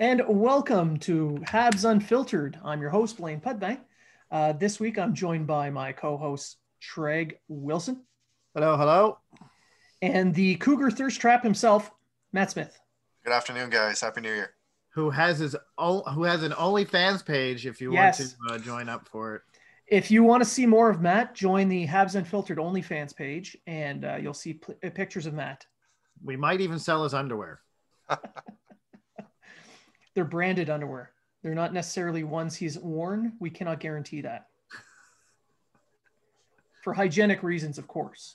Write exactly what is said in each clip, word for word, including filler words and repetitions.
And welcome to Habs Unfiltered. I'm your host, Blaine Pudbey. Uh, this week, I'm joined by my co-host, Treg Wilson. Hello, hello. And the Cougar Thirst Trap himself, Matt Smith. Good afternoon, guys. Happy New Year. Who has his o- who has an OnlyFans page if you yes. want to uh, join up for it. If you want to see more of Matt, join the Habs Unfiltered OnlyFans page, and uh, you'll see p- pictures of Matt. We might even sell his underwear. They're branded underwear. They're not necessarily ones he's worn. We cannot guarantee that. For hygienic reasons, of course.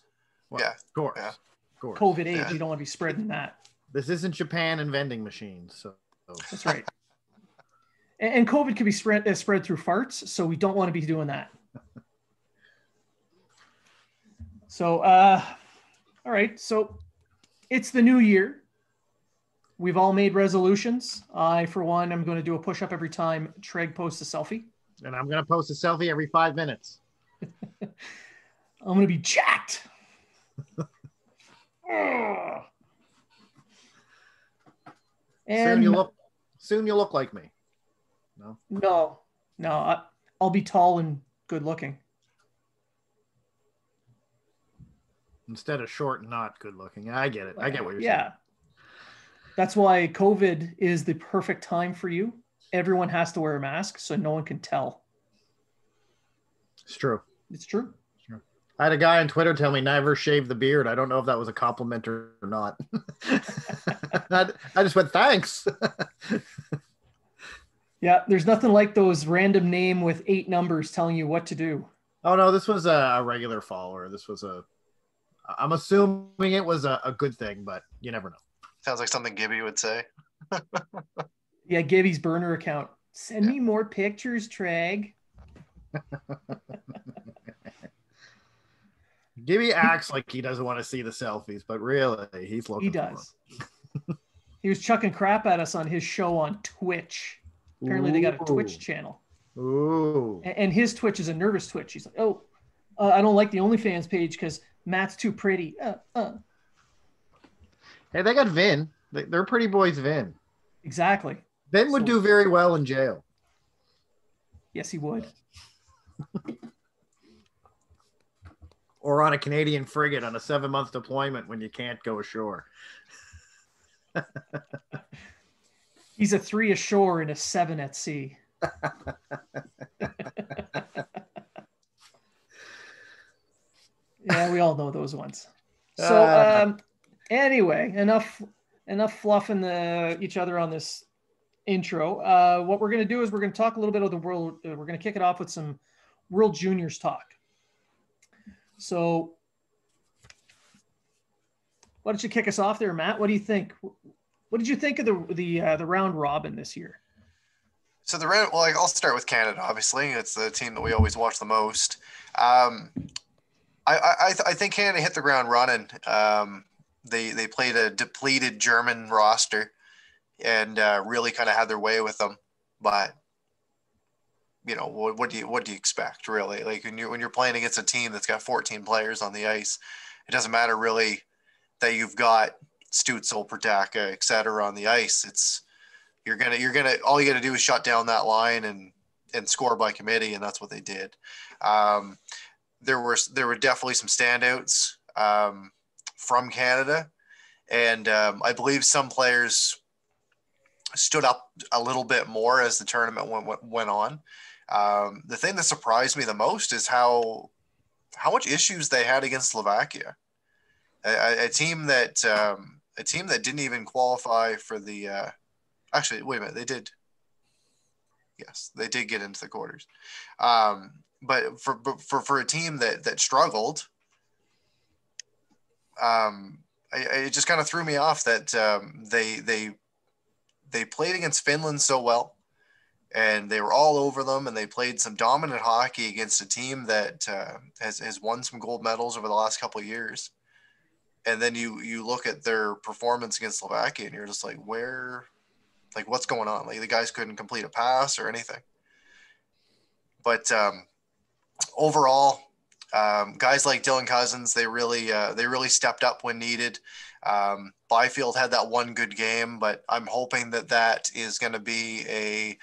Well, yeah. Of course. Yeah. Of course. COVID age, yeah. You don't want to be spreading that. This isn't Japan and vending machines. So. That's right. and, and COVID can be spread, uh, spread through farts, so we don't want to be doing that. So, uh, all right. So it's the new year. We've all made resolutions. I, for one, I'm going to do a push-up every time Treg posts a selfie. And I'm going to post a selfie every five minutes. I'm going to be jacked. and soon you look, soon you'll look like me. No, no, no. I, I'll be tall and good-looking. Instead of short and not good-looking. I get it. I get what you're yeah. saying. Yeah. That's why COVID is the perfect time for you. Everyone has to wear a mask, so no one can tell. It's true. It's true. It's true. I had a guy on Twitter tell me never shave the beard. I don't know if that was a compliment or not. I, I just went, thanks. Yeah, there's nothing like those random name with eight numbers telling you what to do. Oh, no, this was a regular follower. This was a, I'm assuming it was a, a good thing, but you never know. Sounds like something Gibby would say. Yeah, Gibby's burner account. Send yeah. me more pictures, Treg. Gibby acts like he doesn't want to see the selfies, but really, he's looking. He does. He was chucking crap at us on his show on Twitch. Apparently, Ooh. They got a Twitch channel. Ooh. And his Twitch is a nervous Twitch. He's like, "Oh, uh, I don't like the OnlyFans page because Matt's too pretty." Uh, uh. Hey, they got Vin. They're pretty boys, Vin. Exactly. Vin would so, do very well in jail. Yes, he would. Or on a Canadian frigate on a seven-month deployment when you can't go ashore. He's a three ashore and a seven at sea. Yeah, we all know those ones. So... Uh, um, Anyway, enough enough fluffing the, each other on this intro. Uh, what we're going to do is we're going to talk a little bit of the world. Uh, we're going to kick it off with some World Juniors talk. So why don't you kick us off there, Matt? What do you think? What did you think of the the uh, the round robin this year? So the round, well, like, I'll start with Canada. Obviously, it's the team that we always watch the most. Um, I I, I think Canada hit the ground running. Um, They they played a depleted German roster and uh, really kind of had their way with them. But, you know, what, what do you what do you expect, really? Like, when you're, when you're playing against a team that's got fourteen players on the ice, it doesn't matter really that you've got Stützle, Pertaka, et cetera, on the ice. It's you're gonna you're gonna all you got to do is shut down that line and and score by committee, and that's what they did. Um, there were there were definitely some standouts. Um, from Canada. And um, I believe some players stood up a little bit more as the tournament went, went on. Um, the thing that surprised me the most is how, how much issues they had against Slovakia, a, a team that, um, a team that didn't even qualify for the, uh, actually, wait a minute, they did. Yes, they did get into the quarters. Um, but for, for, for a team that, that struggled, Um, I, it just kind of threw me off that um, they they they played against Finland so well, and they were all over them, and they played some dominant hockey against a team that uh, has has won some gold medals over the last couple of years. And then you you look at their performance against Slovakia, and you're just like, where, like, what's going on? Like, the guys couldn't complete a pass or anything. But um, overall. Um, guys like Dylan Cousins, they really uh, they really stepped up when needed. Um, Byfield had that one good game, but I'm hoping that that is going to be a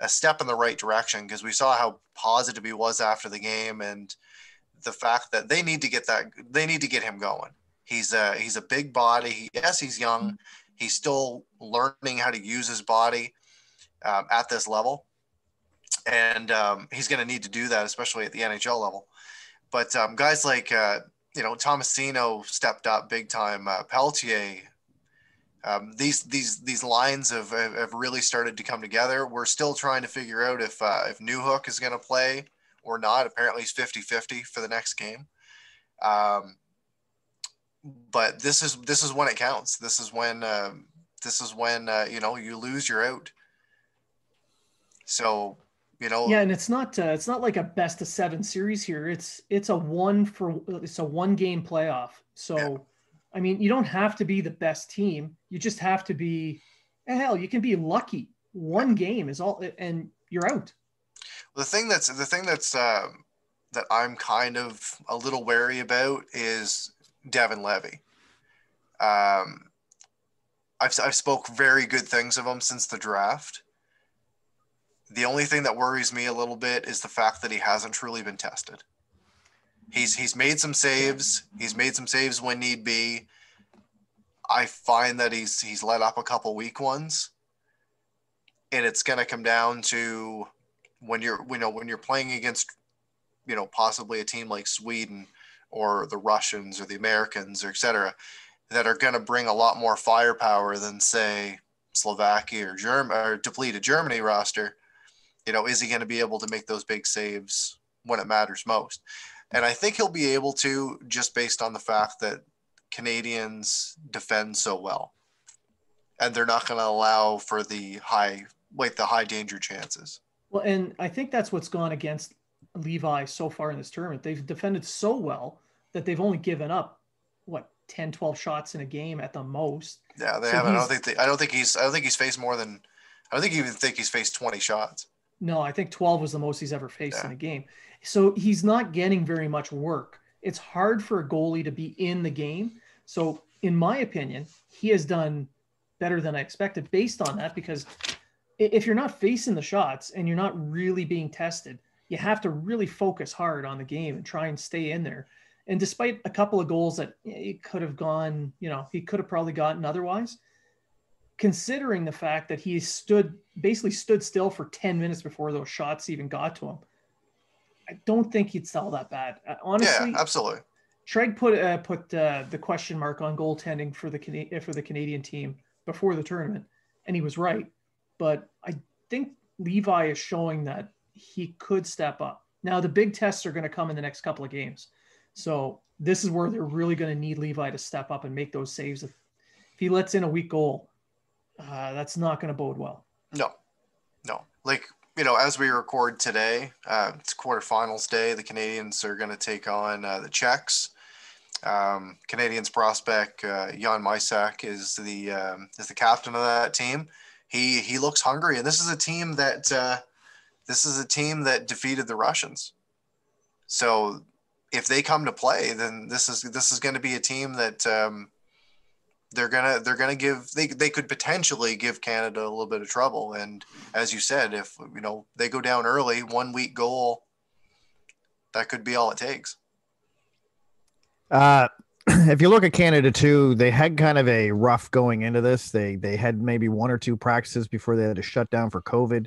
a step in the right direction, because we saw how positive he was after the game, and the fact that they need to get that they need to get him going. He's a he's a big body. He, yes, he's young. He's still learning how to use his body um, at this level, and um, he's going to need to do that, especially at the N H L level. But um, guys like uh, you know Tomasino stepped up big time. Uh, Peltier. Um, these these these lines have have really started to come together. We're still trying to figure out if uh, if Newhook is going to play or not. Apparently, he's fifty fifty for the next game. Um, but this is this is when it counts. This is when uh, this is when uh, you know you lose, you're out. So you know. Yeah, and it's not uh, it's not like a best of seven series here. It's it's a one for it's a one game playoff. So. Yeah. I mean, you don't have to be the best team. You just have to be, hell, you can be lucky. One game is all, and you're out. The thing that's, the thing that's, uh, that I'm kind of a little wary about is Devin Levy. Um, I've, I've spoke very good things of him since the draft. The only thing that worries me a little bit is the fact that he hasn't truly been tested. He's he's made some saves. He's made some saves when need be. I find that he's he's let up a couple weak ones, and it's going to come down to when you're you know when you're playing against you know possibly a team like Sweden or the Russians or the Americans or et cetera, that are going to bring a lot more firepower than say Slovakia or Germ or depleted Germany roster. You know, is he going to be able to make those big saves when it matters most? And I think he'll be able to, just based on the fact that Canadians defend so well, and they're not going to allow for the high, like the high danger chances. Well, and I think that's what's gone against Levi so far in this tournament. They've defended so well that they've only given up what ten, twelve shots in a game at the most. Yeah, they so haven't. I don't think. They, I don't think he's. I don't think he's faced more than. I don't think even think he's faced twenty shots. No, I think twelve was the most he's ever faced yeah. in a game. So he's not getting very much work. It's hard for a goalie to be in the game. So in my opinion, he has done better than I expected based on that, because if you're not facing the shots and you're not really being tested, you have to really focus hard on the game and try and stay in there. And despite a couple of goals that it could have gone, you know, he could have probably gotten otherwise, considering the fact that he stood basically stood still for ten minutes before those shots even got to him, I don't think he'd sell that bad. Honestly, yeah, absolutely. Treg put uh, put uh, the question mark on goaltending for the Can- for the Canadian team before the tournament, and he was right. But I think Levi is showing that he could step up. Now the big tests are going to come in the next couple of games, so this is where they're really going to need Levi to step up and make those saves. If, if he lets in a weak goal, uh, that's not going to bode well. No, no, like. You know, as we record today, uh, it's quarterfinals day. The Canadians are going to take on uh, the Czechs. Um, Canadians prospect uh, Jan Mysak is the um, is the captain of that team. He he looks hungry, and this is a team that uh, this is a team that defeated the Russians. So, if they come to play, then this is this is going to be a team that um, they're gonna they're gonna give they they could potentially give Canada a little bit of trouble. And as you said, if you know they go down early, one weak goal, that could be all it takes. Uh, if you look at Canada too, they had kind of a rough going into this. They they had maybe one or two practices before they had a shutdown for COVID.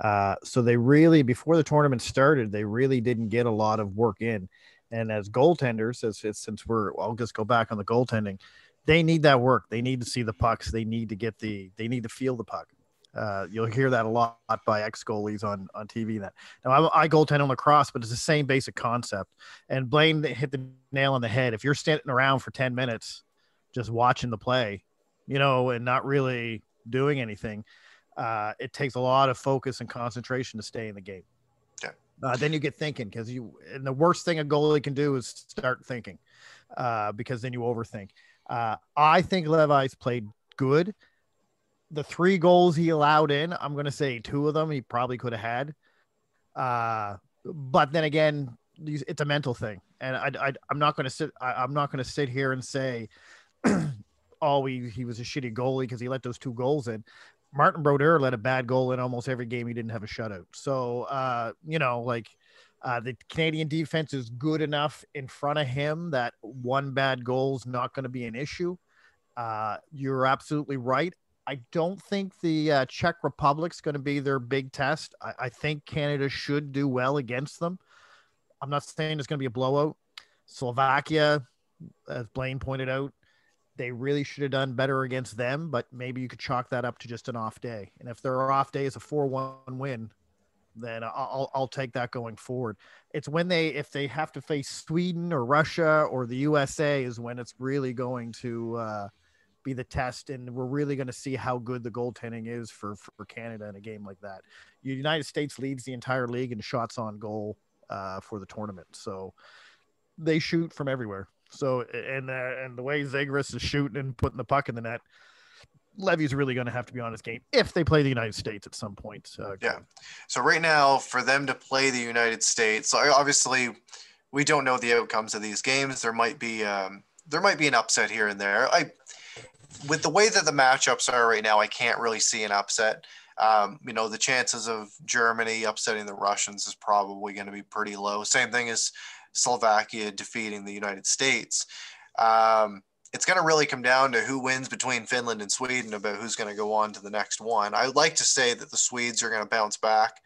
Uh, so they really before the tournament started, they really didn't get a lot of work in. And as goaltenders, as since we're I'll just go back on the goaltending. They need that work. They need to see the pucks. They need to get the, they need to feel the puck. Uh, you'll hear that a lot by ex-goalies on, on T V. That now I, I goaltend on lacrosse, but it's the same basic concept. And Blaine hit the nail on the head. If you're standing around for ten minutes, just watching the play, you know, and not really doing anything, uh, it takes a lot of focus and concentration to stay in the game. Yeah. Uh, then you get thinking because you, and the worst thing a goalie can do is start thinking uh, because then you overthink. Uh, I think Levi's played good. The three goals he allowed in, I'm going to say two of them he probably could have had. Uh, but then again, it's a mental thing. And I, I, I'm not going to sit, I, I'm not going to sit here and say always he was a shitty goalie because he let those two goals in. Martin Brodeur let a bad goal in almost every game. He didn't have a shutout. So, uh, you know, like uh, the Canadian defense is good enough in front of him that one bad goal is not going to be an issue. Uh, you're absolutely right. I don't think the uh, Czech Republic's going to be their big test. I, I think Canada should do well against them. I'm not saying it's going to be a blowout. Slovakia, as Blaine pointed out, they really should have done better against them, but maybe you could chalk that up to just an off day. And if their off day is a four one win, then I'll, I'll take that going forward. It's when they, if they have to face Sweden or Russia or the U S A is when it's really going to uh, be the test. And we're really going to see how good the goaltending is for, for Canada in a game like that. The United States leads the entire league in shots on goal uh, for the tournament. So they shoot from everywhere. So, and, uh, and the way Zegras is shooting and putting the puck in the net, Levy's really going to have to be on his game if they play the United States at some point. Uh, yeah. So right now for them to play the United States, obviously we don't know the outcomes of these games. There might be, um, there might be an upset here and there. I, with the way that the matchups are right now, I can't really see an upset. Um, you know, the chances of Germany upsetting the Russians is probably going to be pretty low. Same thing as Slovakia defeating the United States. Um, it's going to really come down to who wins between Finland and Sweden about who's going to go on to the next one. I would like to say that the Swedes are going to bounce back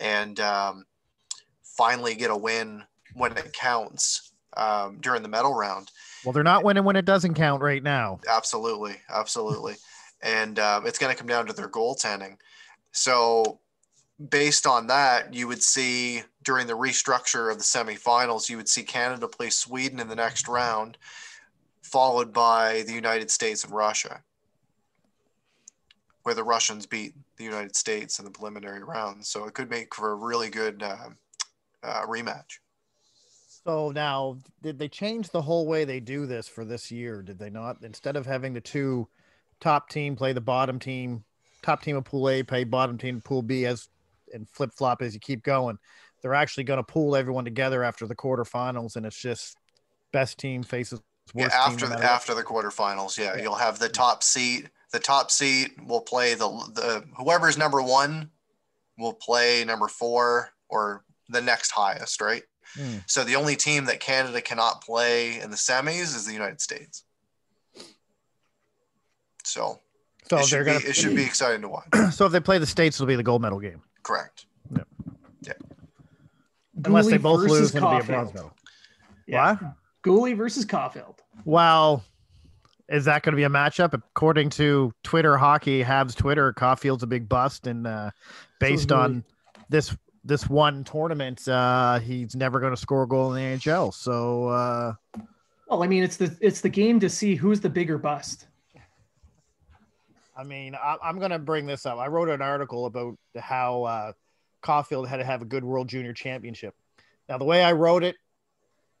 and um, finally get a win when it counts um, during the medal round. Well, they're not winning when it doesn't count right now. Absolutely. Absolutely. And um, it's going to come down to their goaltending. So based on that, you would see during the restructure of the semifinals, you would see Canada play Sweden in the next round, followed by the United States and Russia, where the Russians beat the United States in the preliminary round. So it could make for a really good uh, uh, rematch. So now, did they change the whole way they do this for this year? Did they not? Instead of having the two top team play the bottom team, top team of Pool A play bottom team of Pool B as and flip-flop as you keep going, they're actually going to pool everyone together after the quarterfinals, and it's just best team faces worst yeah, after team the, after the quarterfinals. Yeah, yeah, you'll have the top seed. The top seed will play the the whoever's number one will play number four or the next highest, right? Mm. So the only team that Canada cannot play in the semis is the United States. So, so it, should gonna, be, it should be exciting to watch. So if they play the States, it'll be the gold medal game. Correct. Yeah. Yeah. Unless Gooley they both lose, it'll be a bronze medal. Yeah. What? Gooley versus Caulfield. Wow. Is that going to be a matchup? According to Twitter Hockey, Habs Twitter, Caulfield's a big bust. And uh, based so on this this one tournament, uh, he's never going to score a goal in the N H L. So, uh, well, I mean, it's the it's the game to see who's the bigger bust. I mean, I, I'm going to bring this up. I wrote an article about how uh, Caulfield had to have a good World Junior Championship. Now, the way I wrote it,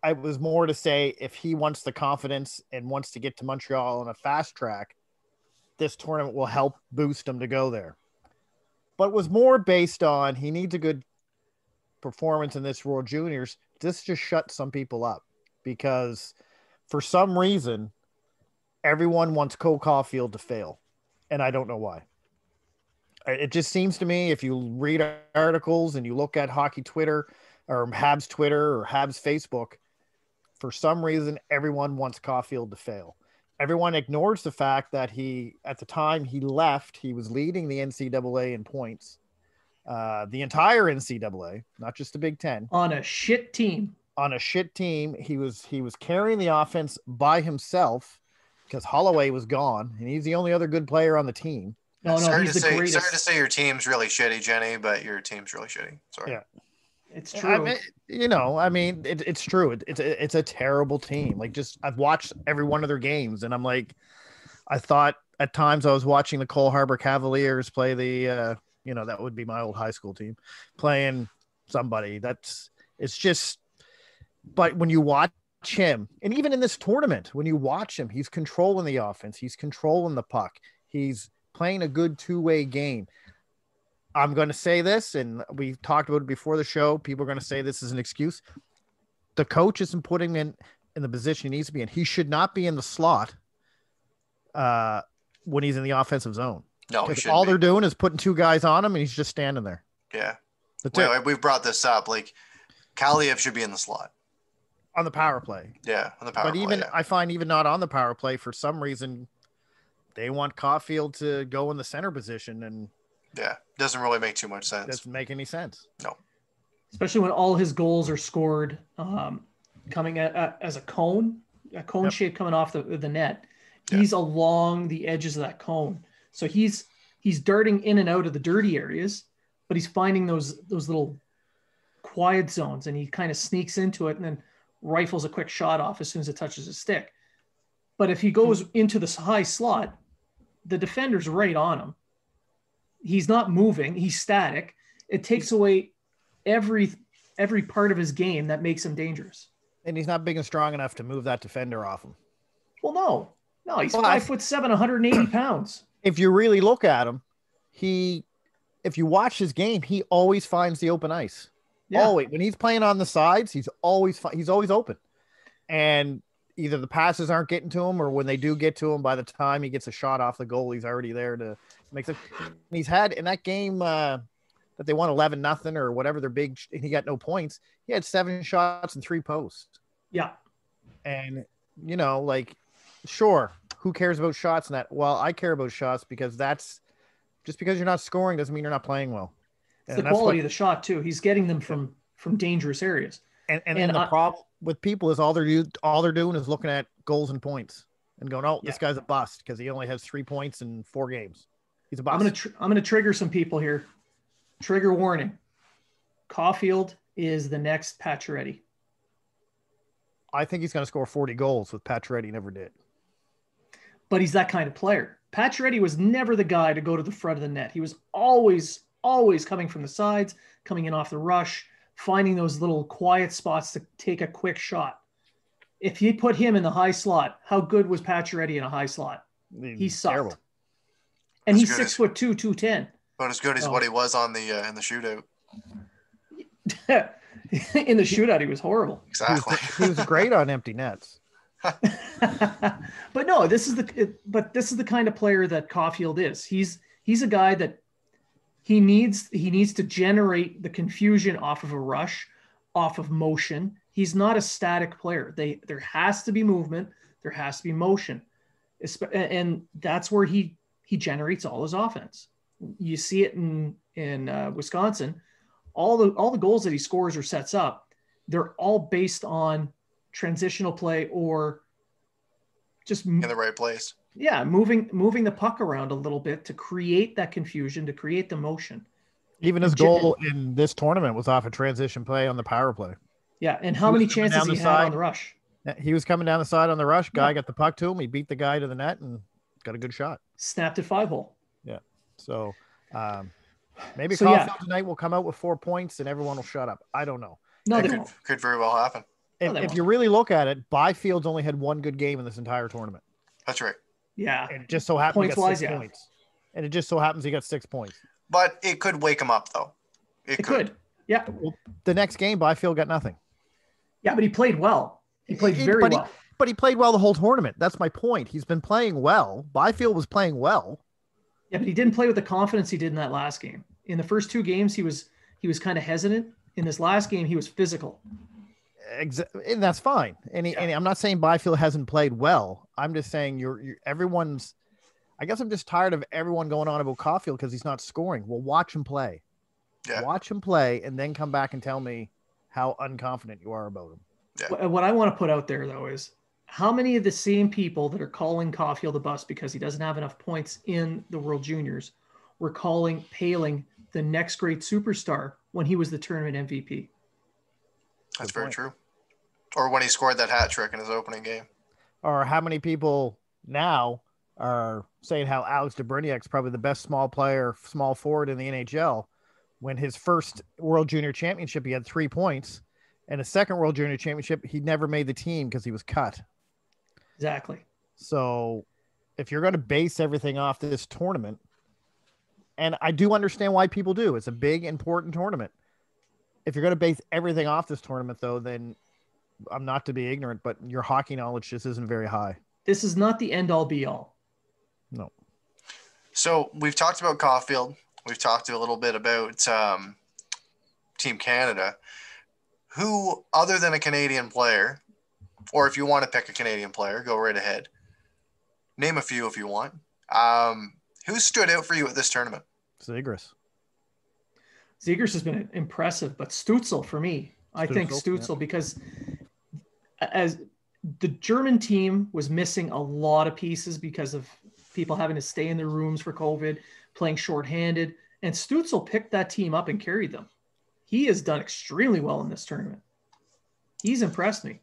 I was more to say if he wants the confidence and wants to get to Montreal on a fast track, this tournament will help boost him to go there. But it was more based on he needs a good performance in this World Juniors. This just shut some people up because for some reason, everyone wants Cole Caulfield to fail. And I don't know why. It just seems to me if you read articles and you look at Hockey Twitter or Habs Twitter or Habs Facebook, for some reason, everyone wants Caulfield to fail. Everyone ignores the fact that he, at the time he left, he was leading the N C double A in points, uh, the entire N C double A, not just the Big Ten. On a shit team. On a shit team. He was, he was carrying the offense by himself, because Holloway was gone, and he's the only other good player on the team. No, no, he's the say, greatest. Sorry to say your team's really shitty, Jenny, but your team's really shitty. Sorry. Yeah, it's true. I mean, you know, I mean, it, it's true. It, it's it's a terrible team. Like, just I've watched every one of their games, and I'm like, I thought at times I was watching the Cole Harbour Cavaliers play the, uh, you know, that would be my old high school team, playing somebody. That's it's just, but when you watch him, and even in this tournament, when you watch him, he's controlling the offense, he's controlling the puck, he's playing a good two-way game. I'm going to say this, and we talked about it before the show, people are going to say this is an excuse. The coach isn't putting him in in the position he needs to be in. He should not be in the slot uh, when he's in the offensive zone. No, he all be. They're doing is putting two guys on him, and he's just standing there. Yeah. That's wait, it. Wait, we've brought this up. Like, Kaliev should be in the slot. On the power play. Yeah, on the power but play. But even, yeah. I find even not on the power play, for some reason, they want Caulfield to go in the center position. And yeah, doesn't really make too much sense. Doesn't make any sense. No. Especially when all his goals are scored um, coming at, uh, as a cone, a cone yep. shape coming off the, the net. He's yeah. along the edges of that cone. So he's he's darting in and out of the dirty areas, but he's finding those those little quiet zones, and he kind of sneaks into it and then rifles a quick shot off as soon as it touches his stick. But if he goes into the high slot, the defender's right on him. He's not moving. He's static. It takes away every every part of his game that makes him dangerous. And he's not big and strong enough to move that defender off him. Well, no. No, he's well, five I, foot seven, one hundred eighty pounds. If you really look at him, he, if you watch his game, he always finds the open ice. Yeah. Always. When he's playing on the sides, he's always, he's always open. And either the passes aren't getting to him, or when they do get to him, by the time he gets a shot off the goal, he's already there to make it. He's had in that game uh, that they won eleven nothing or whatever, their big, and he got no points. He had seven shots and three posts. Yeah. And, you know, like, sure, who cares about shots in that? Well, I care about shots, because that's just because you're not scoring doesn't mean you're not playing well. It's and the quality what, of the shot too. He's getting them from from dangerous areas. And and, and, and the I, problem with people is all they're all they're doing is looking at goals and points and going, oh, yeah. this guy's a bust because he only has three points in four games. He's a bust. I'm gonna tr- I'm gonna trigger some people here. Trigger warning: Caulfield is the next Pacioretty. I think he's gonna score forty goals with Pacioretty never did. But he's that kind of player. Pacioretty was never the guy to go to the front of the net. He was always, always coming from the sides, coming in off the rush, finding those little quiet spots to take a quick shot. If you put him in the high slot, how good was Pacioretty in a high slot? He sucked. Terrible. And he's six foot two, two ten. But as good as what he was on the uh, in the shootout. In the shootout, he was horrible. Exactly. He was, he was great on empty nets. But no, this is the it, but this is the kind of player that Caulfield is. He's he's a guy that he needs he needs to generate the confusion off of a rush, off of motion. He's not a static player. They there has to be movement, there has to be motion, and that's where he he generates all his offense. You see it in in uh, Wisconsin. All the all the goals that he scores or sets up, they're all based on transitional play or just in the right place. Yeah. Moving, moving the puck around a little bit to create that confusion, to create the motion. Even his goal in this tournament was off a transition play on the power play. Yeah. And how many chances he had on the rush? He was coming down the side on the rush. Guy yeah. got the puck to him. He beat the guy to the net and got a good shot. Snapped at five hole. Yeah. So um, maybe so, Caulfield yeah. tonight will come out with four points and everyone will shut up. I don't know. No, that could, could very well happen. If, no, if you really look at it, Byfield's only had one good game in this entire tournament. That's right. Yeah. And it just so happens he got six yeah. points. And it just so happens he got six points. But it could wake him up, though. It, it could. could. Yeah. Well, the next game, Byfield got nothing. Yeah, but he played well. He played he, very but well. He, but he played well the whole tournament. That's my point. He's been playing well. Byfield was playing well. Yeah, but he didn't play with the confidence he did in that last game. In the first two games, he was he was kind of hesitant. In this last game, he was physical. And that's fine. And, he, yeah. and I'm not saying Byfield hasn't played well. I'm just saying you're, you're everyone's. I guess I'm just tired of everyone going on about Caulfield because he's not scoring. Well, watch him play. Yeah. Watch him play, and then come back and tell me how unconfident you are about him. Yeah. What I want to put out there though is how many of the same people that are calling Caulfield a bust because he doesn't have enough points in the World Juniors were calling Paling the next great superstar when he was the tournament M V P. That's very true. Or when he scored that hat trick in his opening game. Or how many people now are saying how Alex DeBriniak's probably the best small player, small forward in the N H L, when his first World Junior Championship, he had three points, and his second World Junior Championship, he never made the team because he was cut. Exactly. So if you're going to base everything off this tournament, and I do understand why people do, it's a big, important tournament. If you're going to base everything off this tournament, though, then I'm not to be ignorant, but your hockey knowledge just isn't very high. This is not the end all be all. No. So we've talked about Caulfield. We've talked a little bit about um, Team Canada. Who, other than a Canadian player, or if you want to pick a Canadian player, go right ahead. Name a few if you want. Um, who stood out for you at this tournament? Zegras. Zegras has been impressive, but Stützle for me. Stützle, I think Stützle, yeah. Because as the German team was missing a lot of pieces because of people having to stay in their rooms for COVID, playing shorthanded, and Stützle picked that team up and carried them. He has done extremely well in this tournament. He's impressed me.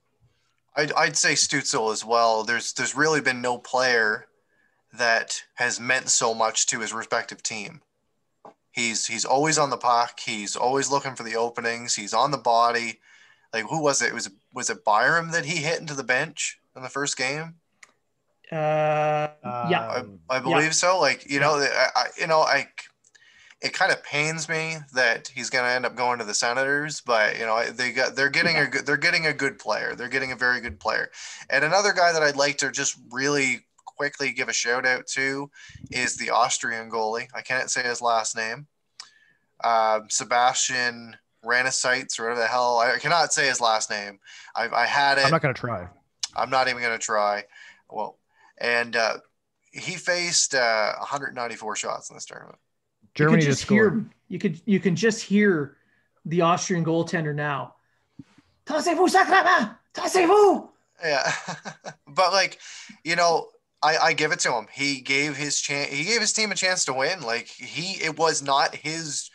I'd, I'd say Stützle as well. There's there's really been no player that has meant so much to his respective team. He's he's always on the puck. He's always looking for the openings. He's on the body. Like, who was it? It was was it Byron that he hit into the bench in the first game? Uh, yeah, I, I believe yeah. so. Like you yeah. know, I, I you know I. It kind of pains me that he's going to end up going to the Senators, but you know they got they're getting yeah. a good they're getting a good player. They're getting a very good player. And another guy that I'd like to just really quickly give a shout out to is the Austrian goalie. I can't say his last name. Uh, Sebastian Ranicic or whatever the hell. I cannot say his last name. I, I had it. I'm not going to try. I'm not even going to try. Well, and uh, he faced uh, one hundred ninety-four shots in this tournament. Germany you just scored. Hear, you could you can just hear the Austrian goaltender now. Yeah, but like, you know, I, I give it to him. He gave his chance. He gave his team a chance to win. Like he, it was not his,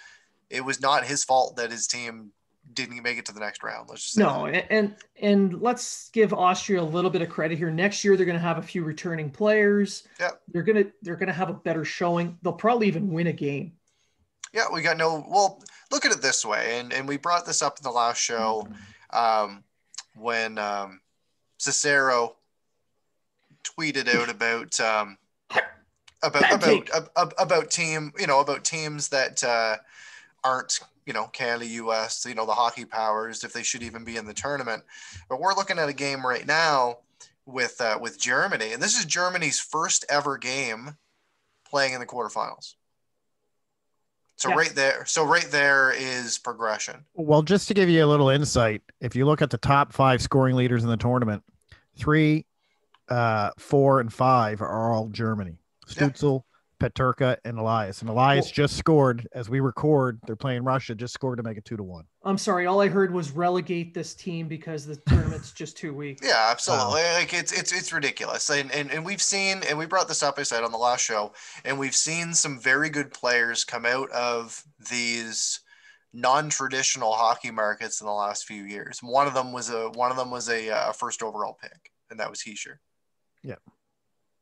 it was not his fault that his team didn't make it to the next round. Let's just say no, that. and and let's give Austria a little bit of credit here. Next year they're going to have a few returning players. Yeah, they're gonna they're gonna have a better showing. They'll probably even win a game. Yeah, we got no. Well, look at it this way, and and we brought this up in the last show um, when um, Cicero tweeted out about um, about about, about about team you know about teams that uh, aren't. You know, Canada, U S, you know, the hockey powers, if they should even be in the tournament. But we're looking at a game right now with uh, with Germany, and this is Germany's first ever game playing in the quarterfinals. So yeah. right there, so right there is progression. Well, just to give you a little insight, if you look at the top five scoring leaders in the tournament, three, uh, four, and five are all Germany. Stützle. Yeah. Peterka and Elias. And Elias cool. just scored as we record. They're playing Russia, just scored to make it two to one. I'm sorry. All I heard was relegate this team because the tournament's just too weak. Yeah, absolutely. Wow. Like it's it's it's ridiculous. And, and and we've seen, and we brought this up, I said, on the last show, and we've seen some very good players come out of these non-traditional hockey markets in the last few years. One of them was a one of them was a, a first overall pick, and that was Hischier. Yeah.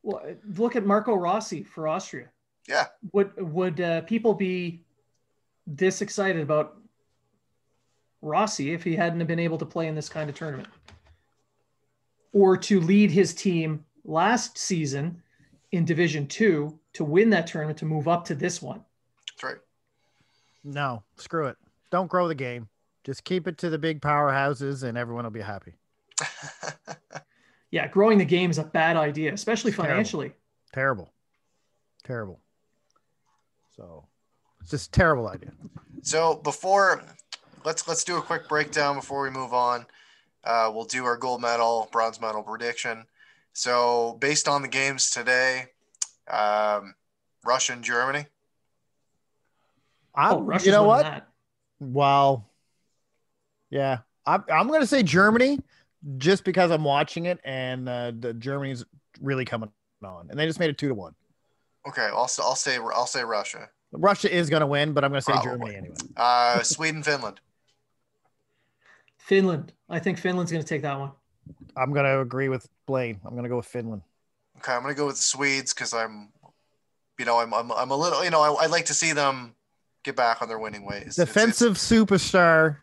Well, look at Marco Rossi for Austria. Yeah. Would would uh, people be this excited about Rossi if he hadn't have been able to play in this kind of tournament? Or to lead his team last season in Division Two to win that tournament to move up to this one? That's right. No, screw it. Don't grow the game. Just keep it to the big powerhouses and everyone will be happy. Yeah, growing the game is a bad idea, especially financially. Terrible. Terrible. terrible. So it's just a terrible idea. So before let's let's do a quick breakdown before we move on. Uh, we'll do our gold medal, bronze medal prediction. So based on the games today, um, Russia and Germany. Oh, Russia's you know what? That. Well, yeah, I'm I'm gonna say Germany. Just because I'm watching it and uh, the Germany's really coming on, and they just made it two to one. Okay, I'll I'll say I'll say Russia. Russia is going to win, but I'm going to say Probably. Germany anyway. Uh, Sweden, Finland. Finland. I think Finland's going to take that one. I'm going to agree with Blaine. I'm going to go with Finland. Okay, I'm going to go with the Swedes because I'm, you know, I'm I'm I'm a little, you know, I I'd like to see them get back on their winning ways. Defensive it's, it's, superstar.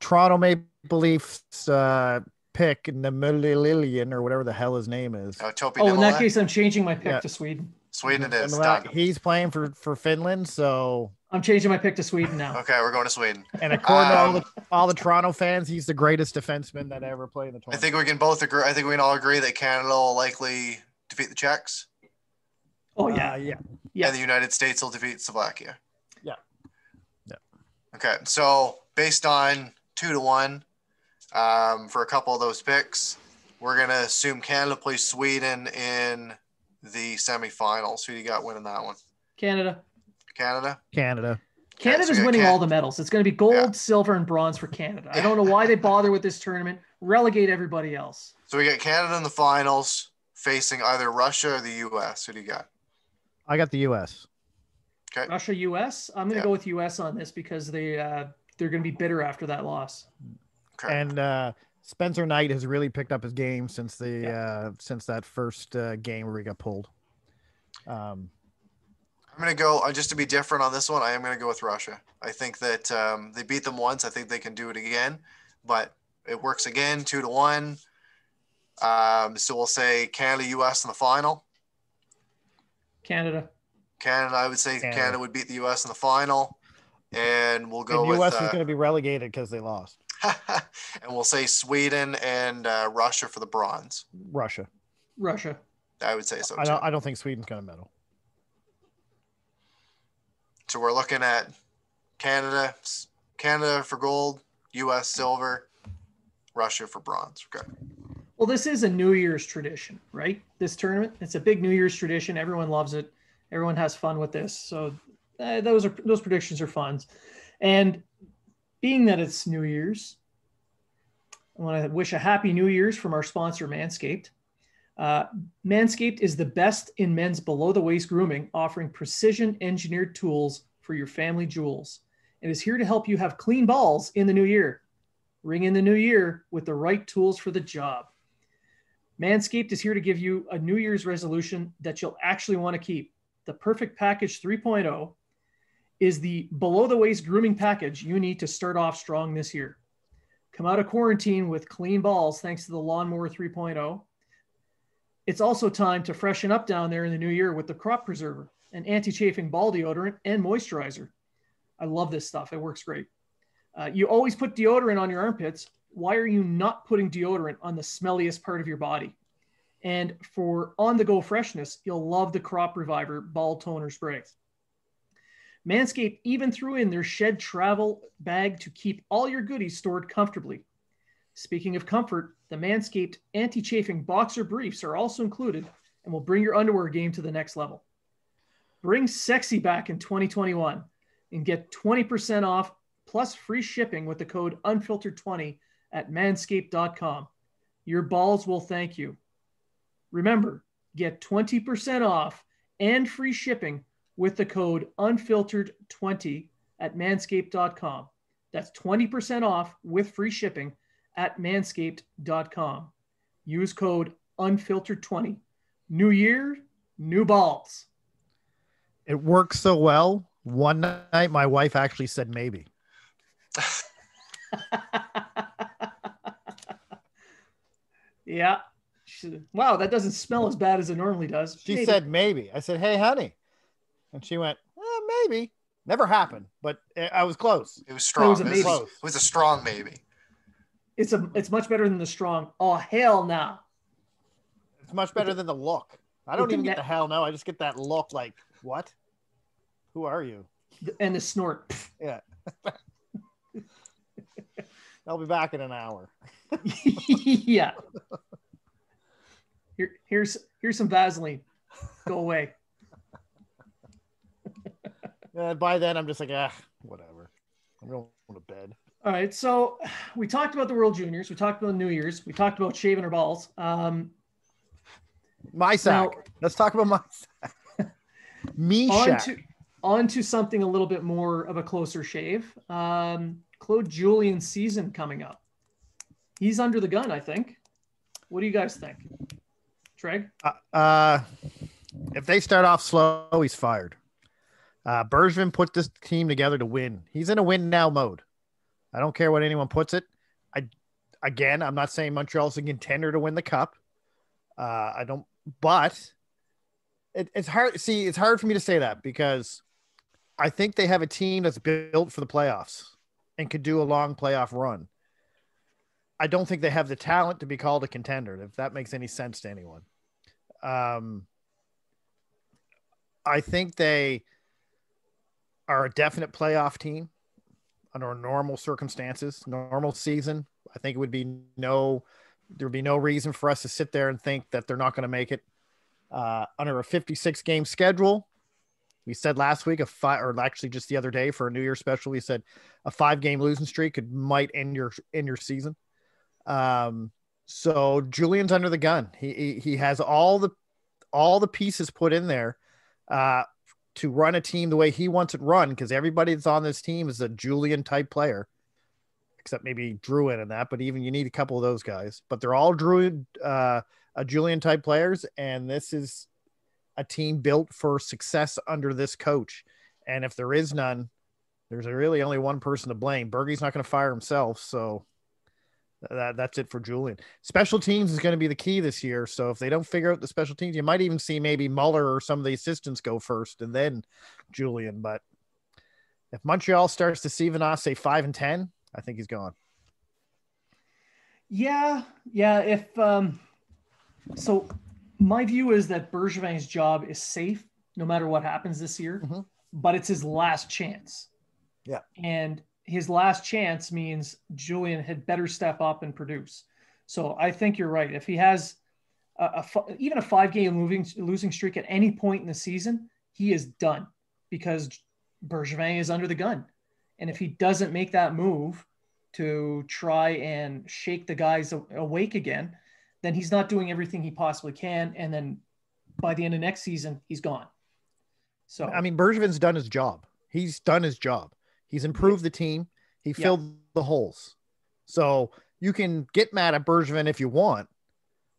Toronto Maple Leafs uh, pick Nemolillian or whatever the hell his name is. Oh, Topi oh in that case, I'm changing my pick yeah. to Sweden. Sweden it is. He's playing for, for Finland, so I'm changing my pick to Sweden now. Okay, we're going to Sweden. And according um, to all the, all the Toronto fans, he's the greatest defenseman that ever played in the tournament. I think we can both agree. I think we can all agree that Canada will likely defeat the Czechs. Oh yeah, uh, yeah, yeah. And the United States will defeat Slovakia. Yeah. Yeah. Okay, so based on two to one, um, for a couple of those picks, we're gonna assume Canada plays Sweden in the semifinals. Who do you got winning that one? Canada. Canada. Canada. Canada's yeah, winning Canada. all the medals. It's going to be gold, yeah. silver, and bronze for Canada. I don't know why they bother with this tournament. Relegate everybody else. So we got Canada in the finals facing either Russia or the U S. Who do you got? I got the U S. Okay. Russia, U S. I'm going to yeah. go with U S on this because they, uh, they're going to be bitter after that loss. Okay. And uh, Spencer Knight has really picked up his game since the yeah. uh, since that first uh, game where he got pulled. Um I'm going to go, just to be different on this one, I am going to go with Russia. I think that um, they beat them once. I think they can do it again, but it works again, two to one. Um, so we'll say Canada, U S in the final. Canada. Canada, I would say Canada, Canada would beat the U S in the final. And we'll go and with... the U S uh, is going to be relegated because they lost. And we'll say Sweden and uh, Russia for the bronze. Russia. Russia. I would say so, I don't, I don't think Sweden's going to medal. So we're looking at Canada, Canada for gold, U S silver, Russia for bronze. Okay. Well, this is a New Year's tradition, right? This tournament, it's a big New Year's tradition. Everyone loves it. Everyone has fun with this. So uh, those are those predictions are fun. And being that it's New Year's, I want to wish a happy New Year's from our sponsor, Manscaped. Uh, Manscaped is the best in men's below-the-waist grooming, offering precision-engineered tools for your family jewels. It is here to help you have clean balls in the new year. Ring in the new year with the right tools for the job. Manscaped is here to give you a New Year's resolution that you'll actually want to keep. The Perfect Package three point oh is the below-the-waist grooming package you need to start off strong this year. Come out of quarantine with clean balls thanks to the Lawnmower three point oh. It's also time to freshen up down there in the new year with the Crop Preserver, an anti-chafing ball deodorant and moisturizer. I love this stuff. It works great. Uh, you always put deodorant on your armpits. Why are you not putting deodorant on the smelliest part of your body? And for on-the-go freshness, you'll love the Crop Reviver Ball Toner Spray. Manscaped even threw in their shed travel bag to keep all your goodies stored comfortably. Speaking of comfort, the Manscaped anti-chafing boxer briefs are also included and will bring your underwear game to the next level. Bring sexy back in twenty twenty-one and get twenty percent off plus free shipping with the code unfiltered twenty at manscaped dot com. Your balls will thank you. Remember, get twenty percent off and free shipping with the code unfiltered twenty at manscaped dot com. That's twenty percent off with free shipping at manscaped dot com. Use code unfiltered twenty. New year, new balls. It works so well. One night my wife actually said maybe. Yeah. She said, wow, that doesn't smell as bad as it normally does. She maybe. said maybe. I said, hey, honey. And she went, eh, maybe. Never happened, but I was close. It was strong. It was, it was, close. It was a strong maybe. It's a. It's much better than the strong. Oh, hell no. Nah. It's much better than the look. I don't even get the hell no. I just get that look like, what? Who are you? And the snort. Yeah. I'll be back in an hour. Yeah. Here, here's here's some Vaseline. Go away. Yeah, by then, I'm just like, ah, whatever. I'm going to bed. All right, so we talked about the World Juniors. We talked about New Year's. We talked about shaving our balls. Um, my sack. Now, Let's talk about my sack. Me sack. On, on to something a little bit more of a closer shave. Um, Claude Julien's season coming up. He's under the gun, I think. What do you guys think? Treg? Uh, uh, if they start off slow, he's fired. Uh, Bergevin put this team together to win. He's in a win-now mode. I don't care what anyone puts it. I, again, I'm not saying Montreal's a contender to win the cup. Uh, I don't, but it, it's hard. See, it's hard for me to say that because I think they have a team that's built for the playoffs and could do a long playoff run. I don't think they have the talent to be called a contender, if that makes any sense to anyone. Um, I think they are a definite playoff team under normal circumstances, normal season. I think it would be no, there would be no reason for us to sit there and think that they're not going to make it. Uh, under a fifty-six game schedule, we said last week, a five, or actually just the other day for a New Year's special, we said a five game losing streak could might end your end your season. Um, so Julian's under the gun. He, he he has all the all the pieces put in there uh, to run a team the way he wants it run, because everybody that's on this team is a Julien type player, except maybe Drouin and that, but even you need a couple of those guys. But they're all Drouin, uh, a Julien type players, and this is a team built for success under this coach. And if there is none, there's really only one person to blame. Bergie's not going to fire himself, so that, that's it for Julien. Special teams is going to be the key this year, so if they don't figure out the special teams, you might even see maybe Muller or some of the assistants go first and then Julien. But if Montreal starts to see Vin, say five and ten, I think he's gone. Yeah, yeah. If um, so, my view is that Bergevin's job is safe no matter what happens this year, mm-hmm. but it's his last chance. Yeah, and his last chance means Julien had better step up and produce. So I think you're right. If he has a, a even a five game losing losing streak at any point in the season, he is done because Bergevin is under the gun. And if he doesn't make that move to try and shake the guys awake again, then he's not doing everything he possibly can. And then by the end of next season, he's gone. So, I mean, Bergevin's done his job. He's done his job. He's improved the team. He filled yeah. the holes. So you can get mad at Bergevin if you want,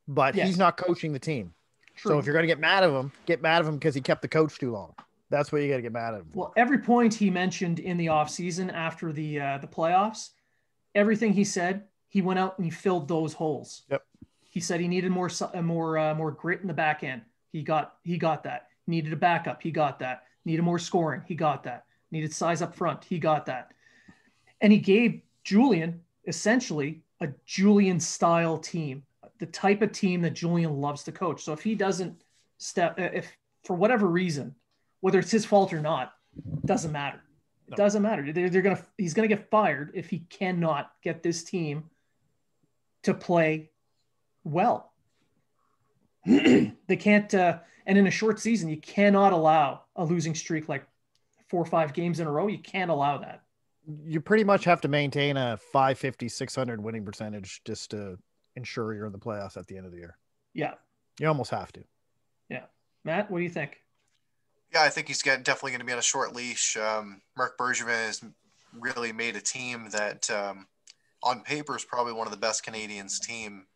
but yes. he's not coaching the team. True. So if you're going to get mad at him, get mad at him because he kept the coach too long. That's where you got to get mad at him. Well, every point he mentioned in the offseason after the uh, the playoffs, everything he said, he went out and he filled those holes. Yep. He said he needed more more uh, more grit in the back end. He got he got that. Needed a backup. He got that. Needed more scoring. He got that. Needed size up front. He got that. And he gave Julien essentially a Julien style team, the type of team that Julien loves to coach. So if he doesn't step, if for whatever reason, whether it's his fault or not, doesn't matter. It no. doesn't matter. They're, they're gonna, he's going to get fired if he cannot get this team to play well. They can't, uh, and in a short season, you cannot allow a losing streak like four or five games in a row. You can't allow that. You pretty much have to maintain a five fifty, six hundred winning percentage just to ensure you're in the playoffs at the end of the year. Yeah. You almost have to. Yeah. Matt, what do you think? Yeah, I think he's got, definitely going to be on a short leash. Um, Marc Bergevin has really made a team that, um, on paper, is probably one of the best Canadians team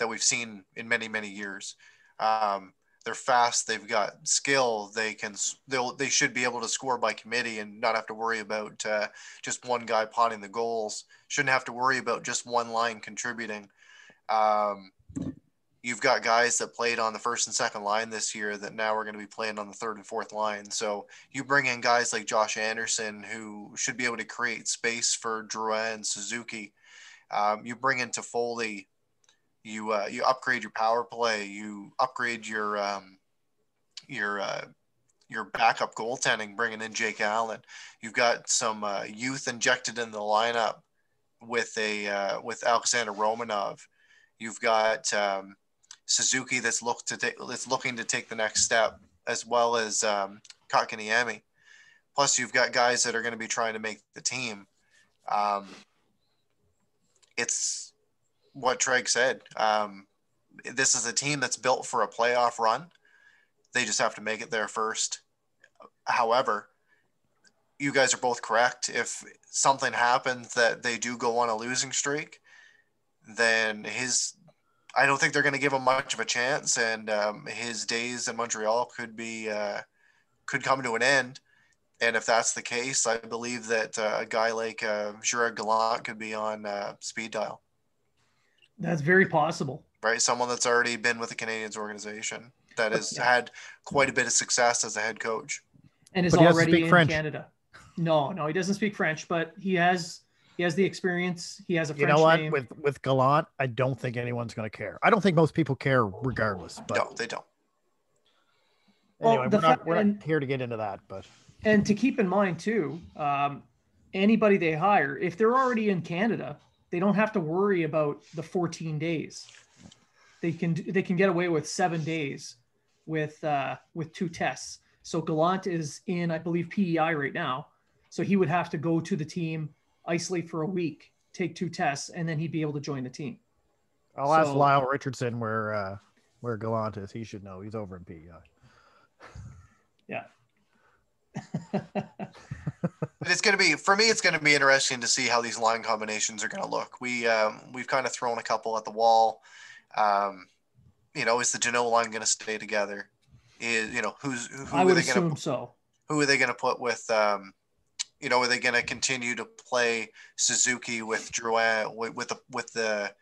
that we've seen in many, many years. Um, they're fast. They've got skill. They can. They'll. They should be able to score by committee and not have to worry about uh, just one guy potting the goals. Shouldn't have to worry about just one line contributing. Um, You've got guys that played on the first and second line this year that now are going to be playing on the third and fourth line. So you bring in guys like Josh Anderson, who should be able to create space for Drouin and Suzuki. Um, you bring in Toffoli. You uh, you upgrade your power play. You upgrade your um, your uh, your backup goaltending, bringing in Jake Allen. You've got some uh, youth injected in the lineup with a uh, with Alexander Romanov. You've got um, Suzuki that's looked to take, that's looking to take the next step, as well as um, Kotkaniemi. Plus, you've got guys that are going to be trying to make the team. Um, it's what Treg said. Um, this is a team that's built for a playoff run. They just have to make it there first. However, you guys are both correct. If something happens that they do go on a losing streak, then his I don't think they're going to give him much of a chance, and um, his days in Montreal could be uh, could come to an end. And if that's the case, I believe that uh, a guy like uh, Gerard Gallant could be on uh, speed dial. That's very possible, right? Someone that's already been with the Canadiens organization that has yeah. had quite a bit of success as a head coach, and is already in French. Canada. No, no, he doesn't speak French, but he has. He has the experience. He has a French name. You know what? Name. With with Gallant, I don't think anyone's going to care. I don't think most people care regardless. But no, they don't. Anyway, well, we're, not, we're and, not here to get into that, but and to keep in mind too, um, anybody they hire, if they're already in Canada, they don't have to worry about the fourteen days. They can they can get away with seven days with uh, with two tests. So Gallant is in, I believe, P E I right now. So he would have to go to the team, isolate for a week, take two tests, and then he'd be able to join the team. I'll so, ask Lyle Richardson where uh, where Gallant is. He should know. He's over in P E I. Yeah. But it's going to be, for me, it's going to be interesting to see how these line combinations are going to look. We, um, we've kind of thrown a couple at the wall. Um, you know, is the Geno line going to stay together? Is, you know, who's, who, who I would are they assume gonna, so. Who are they going to put with, um, you know, are they going to continue to play Suzuki with Drouin with, with the, with the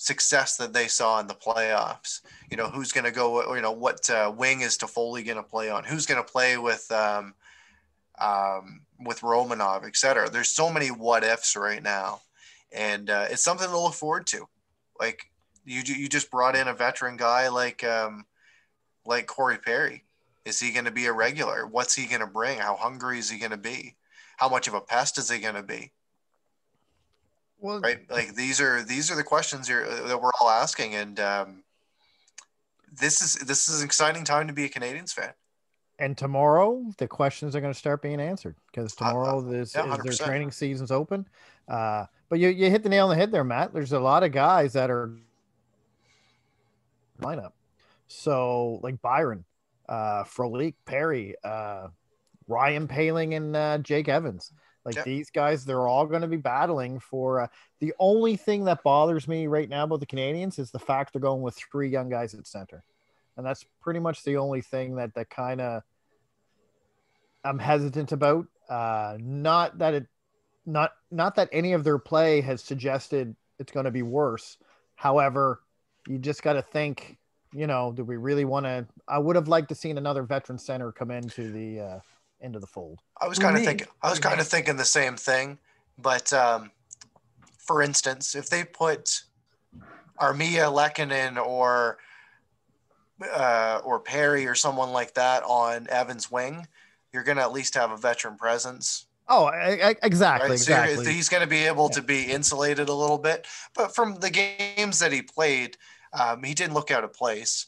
success that they saw in the playoffs? You know, who's going to go, you know, what uh, wing is Toffoli going to play on? Who's going to play with, um, um, with Romanov, et cetera? There's so many what ifs right now. And uh, it's something to look forward to. Like you, you just brought in a veteran guy like, um, like Corey Perry. Is he going to be a regular? What's he going to bring? How hungry is he going to be? How much of a pest is he going to be? Well, right, like these are these are the questions you're, that we're all asking, and um, this is this is an exciting time to be a Canadiens fan. And tomorrow, the questions are going to start being answered because tomorrow uh, this yeah, is their training season's open. Uh, but you you hit the nail on the head there, Matt. There's a lot of guys that are lineup. So like Byron, uh, Frolik, Perry, uh, Ryan Poehling, and uh, Jake Evans. Like yep. These guys, they're all going to be battling for uh, the only thing that bothers me right now about the Canadiens is the fact they're going with three young guys at center. And that's pretty much the only thing that, that kind of I'm hesitant about. Uh, not that it, not, not that any of their play has suggested it's going to be worse. However, you just got to think, you know, do we really want to, I would have liked to seen another veteran center come into the, uh, into the fold. I was kind of thinking, I was kind of thinking the same thing, but um, for instance, if they put Armia Lehkonen or, uh, or Perry or someone like that on Evans' wing, you're going to at least have a veteran presence. Oh, I, I, exactly. Right? So exactly. He's going to be able yeah. to be insulated a little bit, but from the games that he played, um, he didn't look out of place.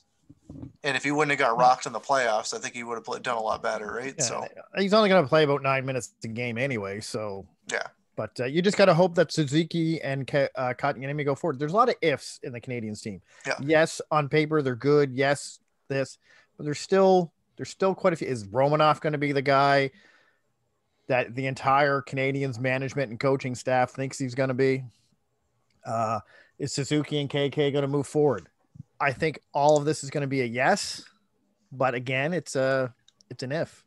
And if he wouldn't have got rocked in the playoffs, I think he would have played, done a lot better, right? Yeah, so he's only going to play about nine minutes a game anyway. So yeah, but uh, you just got to hope that Suzuki and Ka- uh, Kotkaniemi go forward. There's a lot of ifs in the Canadiens team. Yeah. Yes, on paper they're good. Yes, this, but there's still there's still quite a few. Is Romanov going to be the guy that the entire Canadiens management and coaching staff thinks he's going to be? Uh, is Suzuki and K K going to move forward? I think all of this is going to be a yes, but again, it's a, it's an if.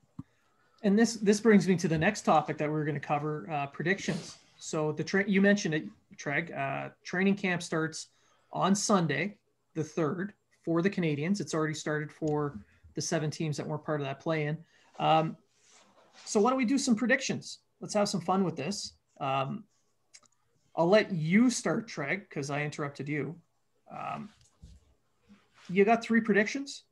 And this, this brings me to the next topic that we're going to cover, uh, predictions. So the tra- you mentioned it, Treg, uh, training camp starts on Sunday, the third, for the Canadiens. It's already started for the seven teams that weren't part of that play-in. Um, so why don't we do some predictions? Let's have some fun with this. Um, I'll let you start, Treg, because I interrupted you. Um, You got three predictions?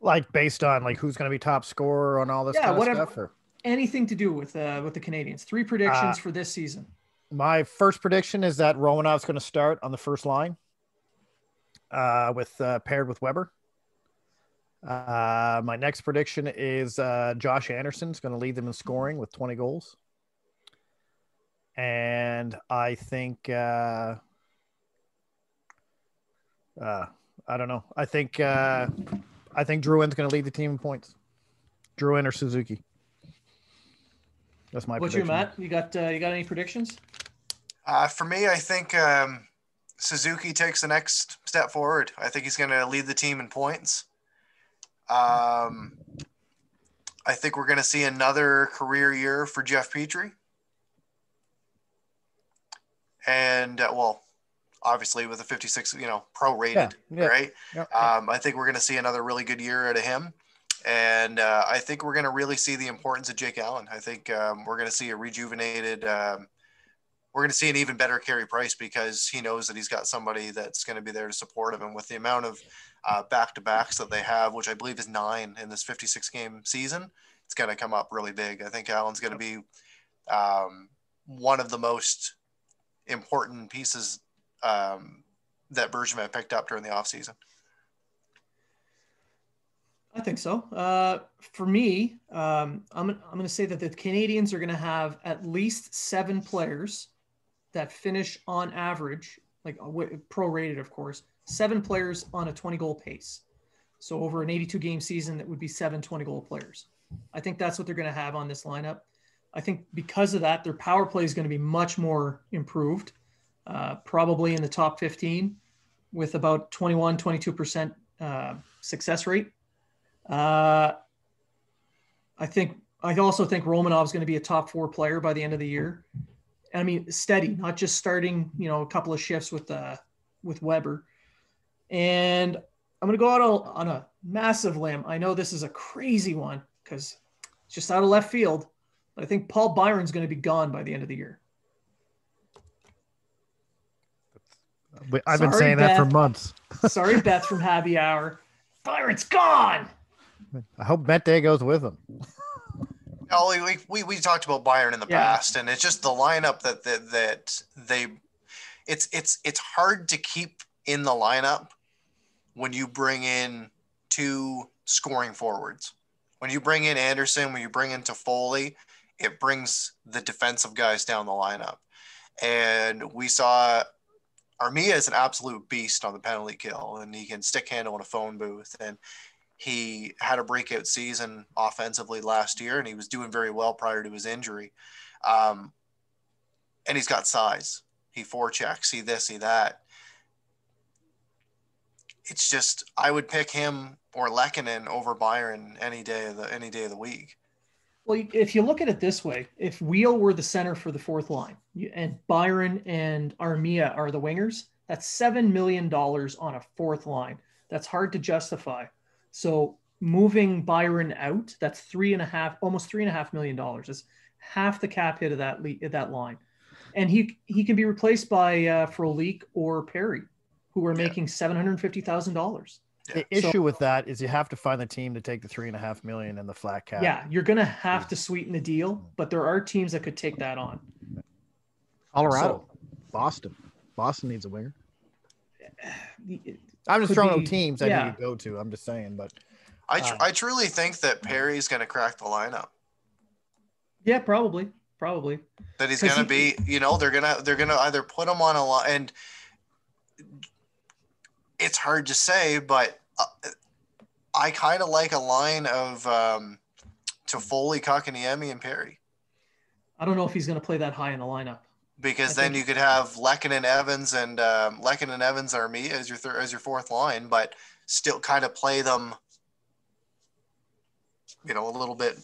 Like based on like who's going to be top scorer on all this yeah, kind of whatever, stuff? Or? Anything to do with uh, with the Canadiens. Three predictions uh, for this season. My first prediction is that Romanov's going to start on the first line uh, with uh, paired with Weber. Uh, my next prediction is uh, Josh Anderson's going to lead them in scoring with twenty goals. And I think uh, uh I don't know. I think uh, I think Drouin's going to lead the team in points. Drouin or Suzuki. That's my What's prediction. What's your, Matt? You got uh, you got any predictions? Uh, for me, I think um, Suzuki takes the next step forward. I think he's going to lead the team in points. Um, I think we're going to see another career year for Jeff Petrie. And, uh, well... obviously with a fifty-six, you know, prorated, yeah, yeah, right? Yeah, yeah. Um, I think we're going to see another really good year out of him. And uh, I think we're going to really see the importance of Jake Allen. I think um, we're going to see a rejuvenated, um, we're going to see an even better Carey Price because he knows that he's got somebody that's going to be there to support him. And with the amount of uh, back-to-backs that they have, which I believe is nine in this fifty-six game season. It's going to come up really big. I think Allen's going to be um, one of the most important pieces um, that Bergevin picked up during the offseason. I think so. Uh, for me, um, I'm, I'm going to say that the Canadians are going to have at least seven players that finish on average, like prorated, of course, seven players on a twenty-goal pace. So over an eighty-two game season, that would be seven twenty-goal players. I think that's what they're going to have on this lineup. I think because of that, their power play is going to be much more improved, uh, probably in the top fifteen with about twenty-one, twenty-two percent uh, success rate. Uh, I think, I also think Romanov is going to be a top four player by the end of the year. I mean, steady, not just starting, you know, a couple of shifts with, uh, with Weber. And I'm going to go out on a massive limb. I know this is a crazy one because it's just out of left field, but I think Paul Byron's going to be gone by the end of the year. I've been Sorry, saying Beth. that for months. Sorry, Beth from Happy Hour. Byron's gone. I hope Mete goes with him. Ollie, we, we we talked about Byron in the yeah. past, and it's just the lineup that, that that they it's it's it's hard to keep in the lineup when you bring in two scoring forwards. When you bring in Anderson, when you bring in Toffoli, it brings the defensive guys down the lineup. And we saw Armia is an absolute beast on the penalty kill, and he can stick handle in a phone booth, and he had a breakout season offensively last year, and he was doing very well prior to his injury. Um, and he's got size. He forechecks, he this, he that. It's just I would pick him or Lehkonen over Byron any day of the any day of the week. Well, if you look at it this way, if Wheel were the center for the fourth line, and Byron and Armia are the wingers, that's seven million dollars on a fourth line. That's hard to justify. So moving Byron out, that's three and a half, almost three and a half million dollars. That's half the cap hit of that le- that line, and he he can be replaced by uh, Frolik or Perry, who are making seven hundred fifty thousand dollars. The issue so, with that is you have to find the team to take the three and a half million and the flat cap. Yeah, you're going to have to sweeten the deal, but there are teams that could take that on. Colorado, so, Boston, Boston needs a winger. It, I'm just throwing out teams yeah. I need to go to. I'm just saying, but I tr- uh, I truly think that Perry's going to crack the lineup. Yeah, probably, probably. That he's going to he, be, you know, they're going to they're going to either put him on a line and. It's hard to say, but I kind of like a line of um, Toffoli, Kakaniemi, and Perry. I don't know if he's going to play that high in the lineup. Because I then you could have Lehkonen, Evans, and um, Lehkonen, Evans, Armia as your thir- as your fourth line, but still kind of play them, you know, a little bit.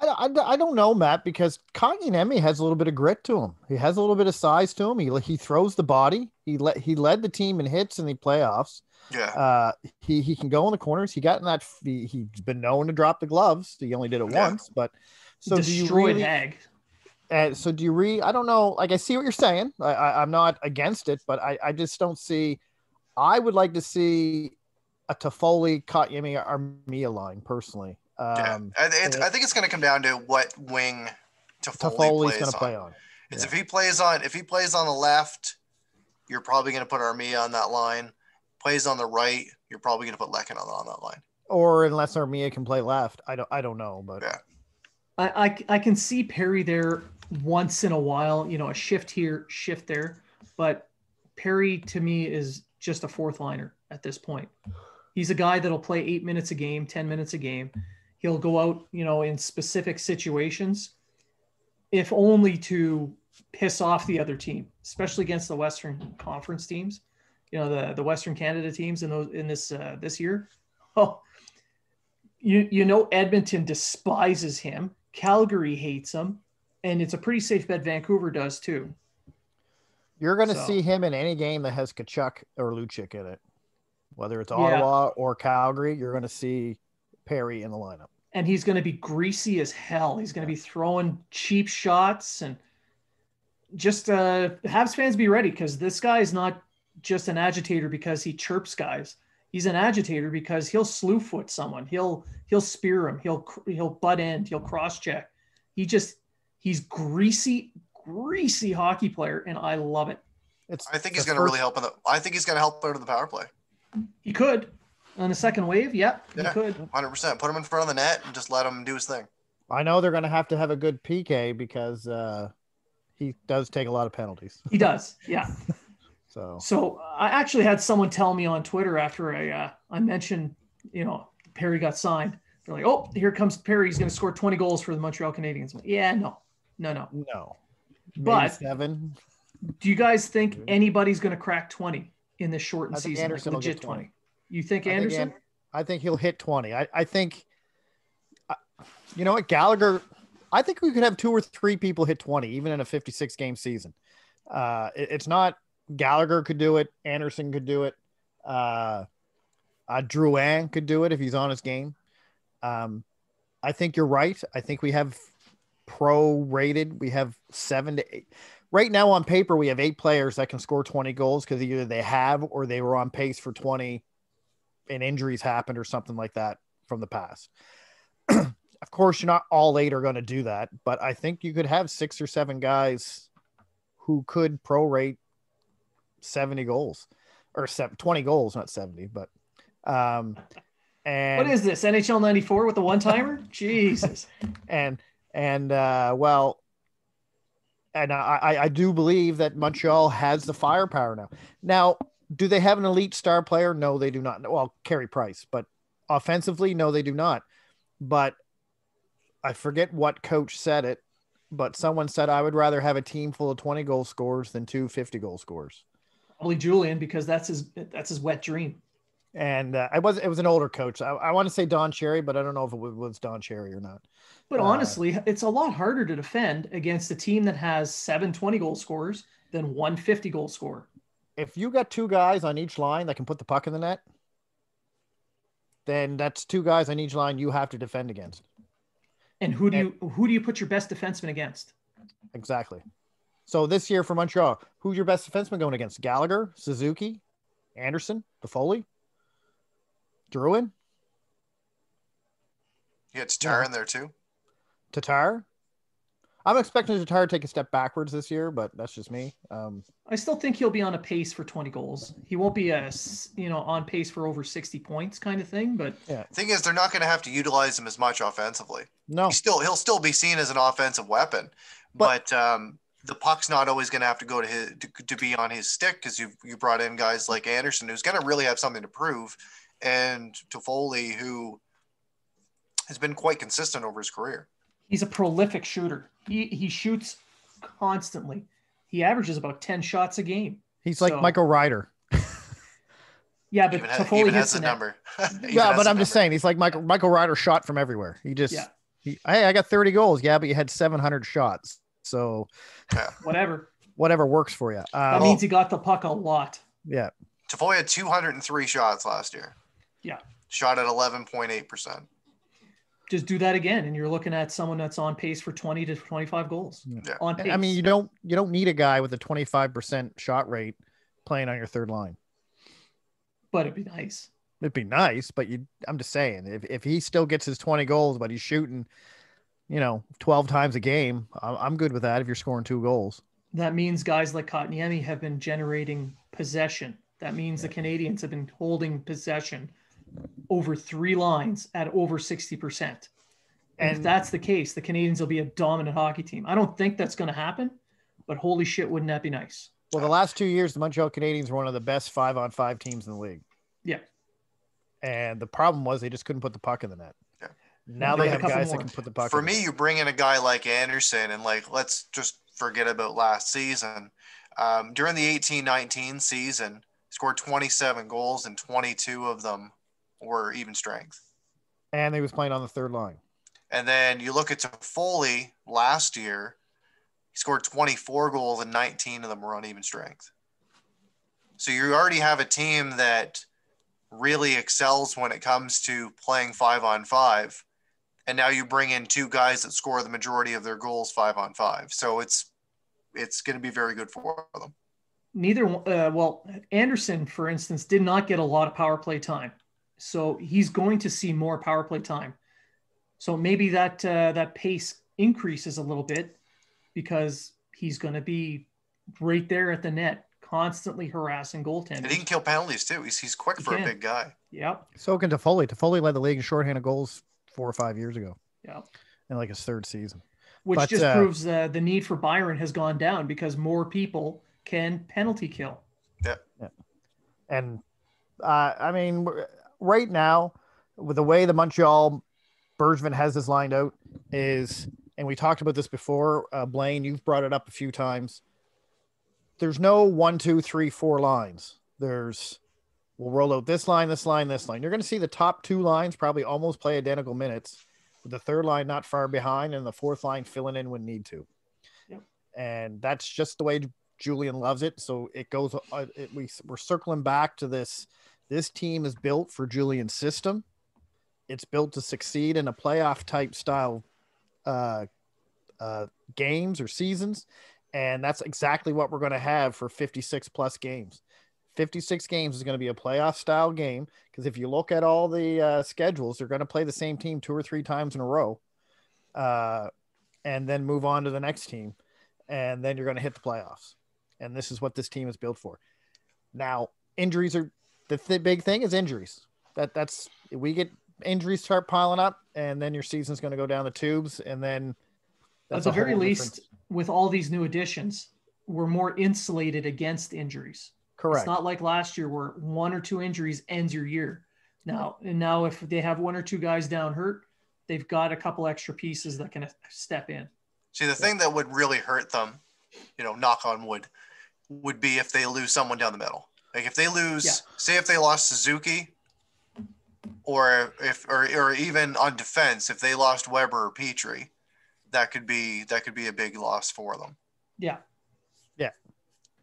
I, I, I don't know, Matt, because Kakaniemi has a little bit of grit to him. He has a little bit of size to him. He he throws the body. He led he led the team in hits in the playoffs. Yeah. Uh, he he can go in the corners. He got in that. He, he's been known to drop the gloves. He only did it yeah. once, but so destroyed really, Hag. Uh, so do you re? I don't know. Like I see what you're saying. I, I I'm not against it, but I, I just don't see. I would like to see a Toffoli, Kotkaniemi, Armia line personally. Um, yeah. I, it's, it, I think it's going to come down to what wing Toffoli Toffoli's plays on. Play on. It's yeah. if he plays on if he plays on the left. You're probably going to put Armia on that line. Plays on the right, you're probably going to put Lehkonen on that line. Or unless Armia can play left, I don't. I don't know, but yeah. I, I I can see Perry there once in a while. You know, a shift here, shift there. But Perry to me is just a fourth liner at this point. He's a guy that'll play eight minutes a game, ten minutes a game. He'll go out, you know, in specific situations, if only to piss off the other team, especially against the Western Conference teams, you know, the, the Western Canada teams in those, in this, uh, this year. Oh, you, you know, Edmonton despises him. Calgary hates him. And it's a pretty safe bet Vancouver does too. You're going to so. see him in any game that has Kachuk or Lucic in it, whether it's Ottawa yeah. or Calgary, you're going to see Perry in the lineup. And he's going to be greasy as hell. He's going to be throwing cheap shots and, just uh Habs fans be ready because this guy is not just an agitator because he chirps guys. he's an agitator because he'll slew foot someone. He'll, he'll spear him. He'll, he'll butt end. He'll cross check. He just, he's greasy, greasy hockey player. And I love it. It's I think he's going to really help. In the, I think he's going to help out in the power play. He could on the second wave. Yep. Yeah, he could. one hundred percent put him in front of the net and just let him do his thing. I know they're going to have to have a good P K because uh, he does take a lot of penalties. He does. Yeah. So, so uh, I actually had someone tell me on Twitter after I uh, I mentioned, you know, Perry got signed. They're like, oh, here comes Perry. He's going to score twenty goals for the Montreal Canadiens. Like, yeah, no, no, no, no. Maybe but seven. Do you guys think anybody's going to crack twenty in this shortened I think season? Anderson like legit twenty. twenty. You think I Anderson? Think An- I think he'll hit twenty. I I think. I, you know what, Gallagher? I think we could have two or three people hit twenty, even in a fifty-six game season. Uh, it, it's not. Gallagher could do it. Anderson could do it. Uh, uh, Drouin could do it if he's on his game. Um, I think you're right. I think we have pro-rated. We have seven to eight. Right now on paper, we have eight players that can score twenty goals because either they have or they were on pace for twenty and injuries happened or something like that from the past. Of course, you're not all eight are going to do that, but I think you could have six or seven guys who could pro-rate seventy goals or twenty goals, not seventy, but um and what is this N H L ninety-four with the one-timer? Jesus. And and uh well and I I do believe that Montreal has the firepower now. Now, do they have an elite star player? No, they do not. Well, Carey Price, but offensively, no, they do not. But I forget what coach said it, but someone said I would rather have a team full of twenty goal scorers than two fifty goal scorers. Probably Julian, because that's his that's his wet dream. And uh, I was it was an older coach. I, I want to say Don Cherry, but I don't know if it was Don Cherry or not. But uh, honestly, it's a lot harder to defend against a team that has seven twenty goal scorers than one fifty goal scorer. If you got two guys on each line that can put the puck in the net, then that's two guys on each line you have to defend against. And who do and, you who do you put your best defenseman against? Exactly. So this year for Montreal, who's your best defenseman going against? Gallagher, Suzuki, Anderson, Toffoli, Drouin. Yeah, Tatar in there too. Tatar. I'm expecting Tatar to take a step backwards this year, but that's just me. Um, I still think he'll be on a pace for twenty goals. He won't be a, you know, on pace for over sixty points kind of thing. But yeah. Thing is, they're not going to have to utilize him as much offensively. No, he's still he'll still be seen as an offensive weapon, but. but um, the puck's not always going to have to go to his to, to be on his stick because you you brought in guys like Anderson, who's going to really have something to prove, and Toffoli, who has been quite consistent over his career. He's a prolific shooter. He he shoots constantly. He averages about ten shots a game. He's like so. Michael Ryder. Yeah, but even, Toffoli even hits has the number. Yeah, but I'm just saying he's like Michael Michael Ryder shot from everywhere. He just yeah. he, hey, I got thirty goals. Yeah, but you had seven hundred shots. So whatever, whatever works for you. Um, that means he got the puck a lot. Yeah. Toffoli had two hundred three shots last year. Yeah. Shot at eleven point eight percent. Just do that again. And you're looking at someone that's on pace for twenty to twenty-five goals. Yeah. On pace. I mean, you don't, you don't need a guy with a twenty-five percent shot rate playing on your third line, but it'd be nice. It'd be nice, but you, I'm just saying if, if he still gets his twenty goals, but he's shooting, you know, twelve times a game, I'm good with that if you're scoring two goals. That means guys like Kotkaniemi have been generating possession. That means yeah. the Canadians have been holding possession over three lines at over sixty percent. And, and if that's the case, the Canadians will be a dominant hockey team. I don't think that's going to happen, but holy shit, wouldn't that be nice? Well, the last two years, the Montreal Canadiens were one of the best five-on-five teams in the league. Yeah. And the problem was they just couldn't put the puck in the net. Now they have guys more. that can put the puck. For me, you bring in a guy like Anderson, and like let's just forget about last season. Um, during the eighteen nineteen season, scored twenty-seven goals, and twenty-two of them were even strength. And he was playing on the third line. And then you look at Toffoli last year; he scored twenty-four goals, and nineteen of them were on even strength. So you already have a team that really excels when it comes to playing five on five. And now you bring in two guys that score the majority of their goals five on five. So it's it's going to be very good for them. neither uh, well, Anderson, for instance, did not get a lot of power play time. So he's going to see more power play time. So maybe that uh, that pace increases a little bit because he's going to be right there at the net, constantly harassing goaltenders. And he can kill penalties too. He's he's quick he for can. a big guy. Yep. So can Toffoli. Toffoli led the league in shorthanded goals four or five years ago. Yeah. In like his third season. Which but, just uh, proves uh, the need for Byron has gone down because more people can penalty kill. Yeah. yeah. And uh, I mean, right now, with the way the Montreal Bergevin has this lined out is, and we talked about this before, uh, Blaine, you've brought it up a few times. There's no one, two, three, four lines. There's, we'll roll out this line, this line, this line. You're going to see the top two lines probably almost play identical minutes, with the third line not far behind and the fourth line filling in when need to. Yep. And that's just the way Julien loves it. So it goes, uh, it, we, we're circling back to this. This team is built for Julien's system. It's built to succeed in a playoff type style uh, uh, games or seasons. And that's exactly what we're going to have for fifty-six plus games. fifty-six games is going to be a playoff style game. Cause if you look at all the uh, schedules, they're going to play the same team two or three times in a row uh, and then move on to the next team. And then you're going to hit the playoffs. And this is what this team is built for. Now injuries are the th- big thing is injuries that that's, we get injuries start piling up and then your season's going to go down the tubes. And then that's at the very least difference. With all these new additions, we're more insulated against injuries. Correct. It's not like last year where one or two injuries ends your year. Now, and now if they have one or two guys down hurt, they've got a couple extra pieces that can step in. See, the yeah. thing that would really hurt them, you know, knock on wood, would be if they lose someone down the middle. Like if they lose, yeah. say if they lost Suzuki or if, or, or even on defense, if they lost Weber or Petrie, that could be, that could be a big loss for them. Yeah. Yeah.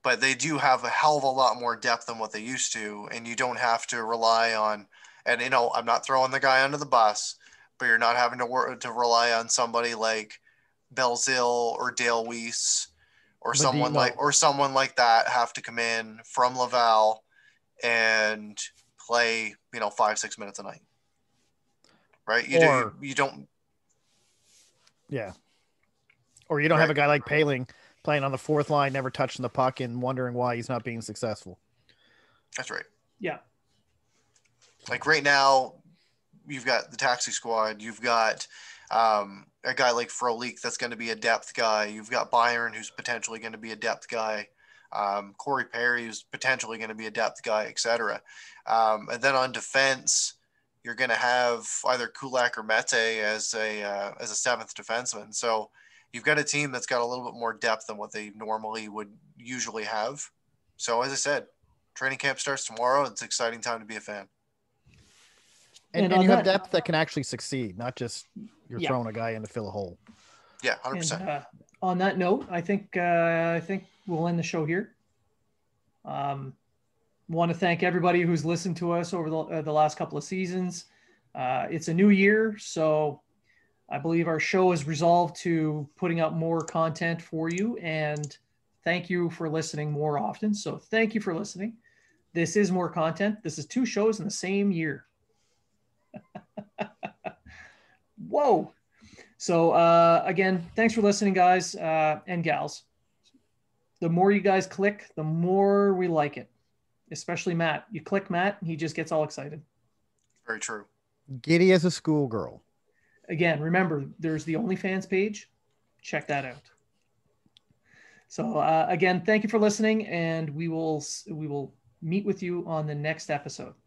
But they do have a hell of a lot more depth than what they used to. And you don't have to rely on, and you know, I'm not throwing the guy under the bus, but you're not having to work to rely on somebody like Belzile or Dale Weiss or but someone like, or someone like that have to come in from Laval and play, you know, five, six minutes a night. Right. You or, do, you, you don't. Yeah. Or you don't right. have a guy like Paling playing on the fourth line, never touching the puck and wondering why he's not being successful. That's right. Yeah. Like right now you've got the taxi squad. You've got um, a guy like Frolik that's going to be a depth guy. You've got Byron, who's potentially going to be a depth guy. Um, Corey Perry, who's potentially going to be a depth guy, et cetera. Um, and then on defense, you're going to have either Kulak or Mete as a, uh, as a seventh defenseman. So, you've got a team that's got a little bit more depth than what they normally would usually have. So, as I said, training camp starts tomorrow. It's an exciting time to be a fan. And, and, and you that, have depth that can actually succeed, not just you're yeah. throwing a guy in to fill a hole. Yeah, one hundred percent. And, uh, on that note, I think uh, I think we'll end the show here. Um, want to thank everybody who's listened to us over the, uh, the last couple of seasons. Uh, it's a new year, so I believe our show is resolved to putting out more content for you, and thank you for listening more often. So thank you for listening. This is more content. This is two shows in the same year. Whoa. So uh, again, thanks for listening, guys uh, and gals. The more you guys click, the more we like it, especially Matt. You click Matt, and he just gets all excited. Very true. Giddy as a schoolgirl. Again, remember, there's the OnlyFans page. Check that out. So uh, again, thank you for listening, and we will we will meet with you on the next episode.